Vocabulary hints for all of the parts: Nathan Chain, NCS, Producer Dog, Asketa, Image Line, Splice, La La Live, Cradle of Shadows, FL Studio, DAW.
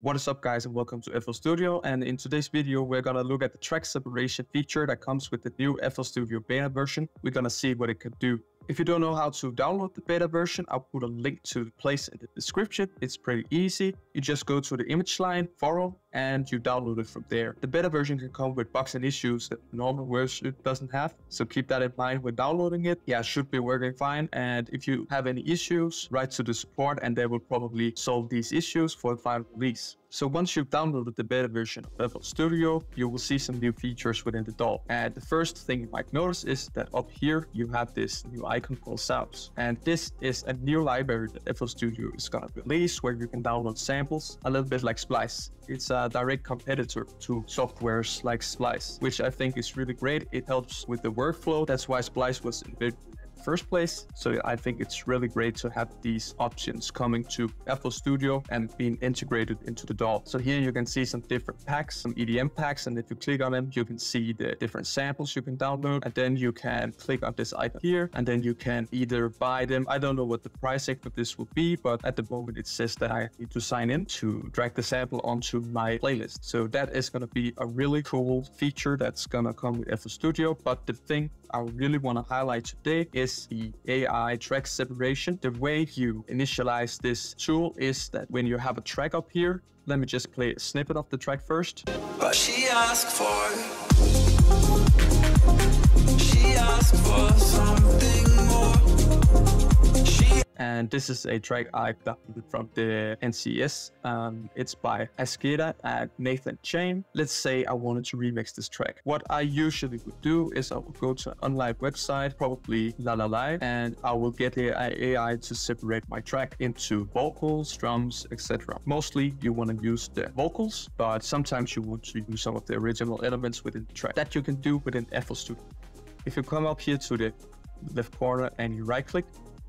What is up, guys, and welcome to FL Studio. And in today's video, we're gonna look at the track separation feature that comes with the new FL Studio beta version. We're gonna see what it can do. If you don't know how to download the beta version, I'll put a link to the place in the description. It's pretty easy. You just go to the Image Line forum and you download it from there. The beta version can come with bugs and issues that the normal version doesn't have, so keep that in mind when downloading it. Yeah, it should be working fine. And if you have any issues, write to the support and they will probably solve these issues for the final release. So once you've downloaded the beta version of FL Studio, you will see some new features within the DAW. And the first thing you might notice is that up here, you have this new icon called Sounds. And this is a new library that FL Studio is gonna release where you can download samples, a little bit like Splice. It's a direct competitor to softwares like Splice, which I think is really great. It helps with the workflow. That's why Splice was invented first place. So I think it's really great to have these options coming to FL Studio and being integrated into the DAW. So here you can see some different packs, some EDM packs, and if you click on them, you can see the different samples you can download, and then you can click on this icon here, and then you can either buy them. I don't know what the price tag for this will be, but at the moment it says that I need to sign in to drag the sample onto my playlist. So that is going to be a really cool feature that's going to come with FL Studio. But the thing I really want to highlight today is the AI track separation. The way you initialize this tool is that when you have a track up here, let me just play a snippet of the track first. But she asked for something more. And this is a track I downloaded from the NCS. It's by Asketa and Nathan Chain. Let's say I wanted to remix this track. What I usually would do is I would go to an online website, probably La La Live, and I will get the AI to separate my track into vocals, drums, etc. Mostly you want to use the vocals, but sometimes you want to use some of the original elements within the track. That you can do within FL Studio. If you come up here to the left corner and you right click,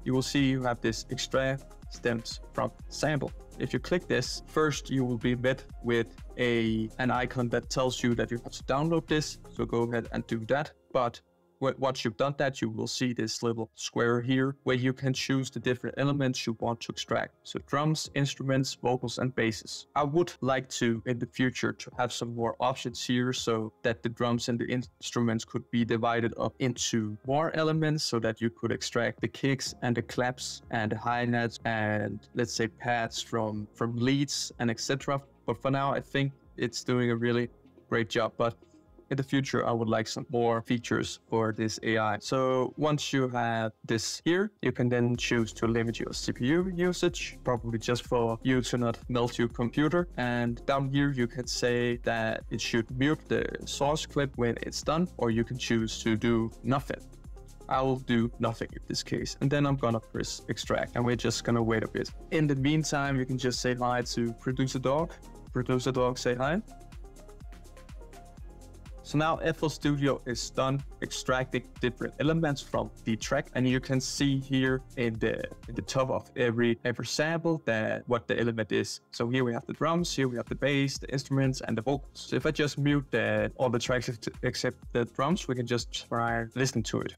you will see you have this extract stems from sample. If you click this, first you will be met with an icon that tells you that you have to download this. So go ahead and do that. But once you've done that, you will see this little square here where you can choose the different elements you want to extract. So drums, instruments, vocals, and basses. I would like to, in the future, to have some more options here so that the drums and the instruments could be divided up into more elements so that you could extract the kicks and the claps and the hi-hats and, let's say, pads from leads and etc. But for now, I think it's doing a really great job. But in the future, I would like some more features for this AI. So once you have this here, you can then choose to limit your CPU usage, probably just for you to not melt your computer. And down here, you can say that it should mute the source clip when it's done, or you can choose to do nothing. I will do nothing in this case. And then I'm gonna press extract, and we're just gonna wait a bit. In the meantime, you can just say hi to Producer Dog. Producer Dog, say hi. So now FL Studio is done extracting different elements from the track, and you can see here in the top of every sample that what the element is. So here we have the drums, here we have the bass, the instruments, and the vocals. So if I just mute all the tracks except the drums, we can just try listening to it.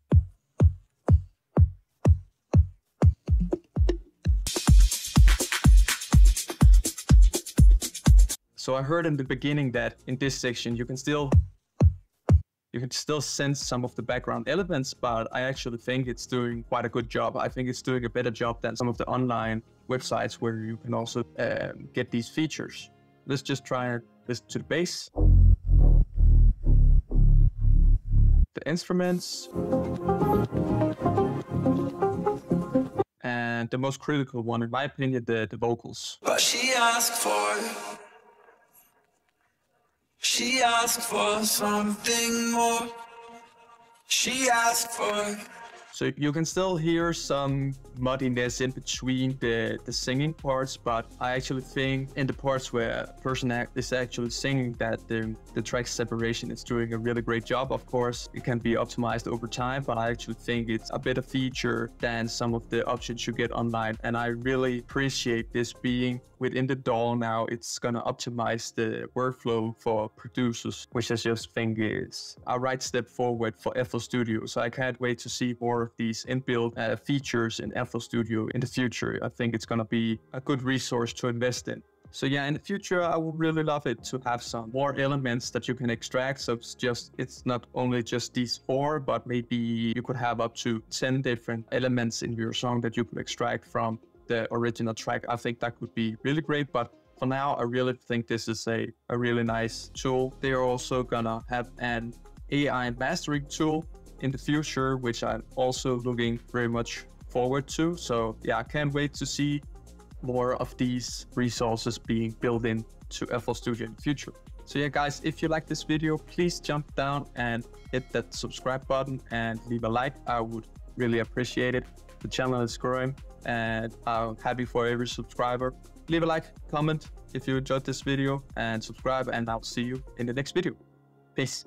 So I heard in the beginning that in this section you can still sense some of the background elements, but I actually think it's doing quite a good job. I think it's doing a better job than some of the online websites where you can also get these features. Let's just try and listen to the bass. The instruments. And the most critical one, in my opinion, the vocals. But she asked for something more. She asked for. So you can still hear some muddiness in between the singing parts, but I actually think in the parts where a person is actually singing that the track separation is doing a really great job. Of course, it can be optimized over time, but I actually think it's a better feature than some of the options you get online. And I really appreciate this being within the DAW now. It's going to optimize the workflow for producers, which I just think is a right step forward for FL Studio. So I can't wait to see more of these inbuilt features in FL Studio in the future. I think it's going to be a good resource to invest in. So yeah, in the future, I would really love it to have some more elements that you can extract. So it's not only just these four, but maybe you could have up to 10 different elements in your song that you could extract from the original track. I think that could be really great, but for now, I really think this is a really nice tool. They are also gonna have an AI mastering tool in the future, which I'm also looking very much forward to. So yeah, I can't wait to see more of these resources being built into FL Studio in the future. So yeah, guys, if you like this video, please jump down and hit that subscribe button and leave a like. I would really appreciate it. The channel is growing and I'm happy for every subscriber. Leave a like, comment if you enjoyed this video and subscribe, and I'll see you in the next video. Peace.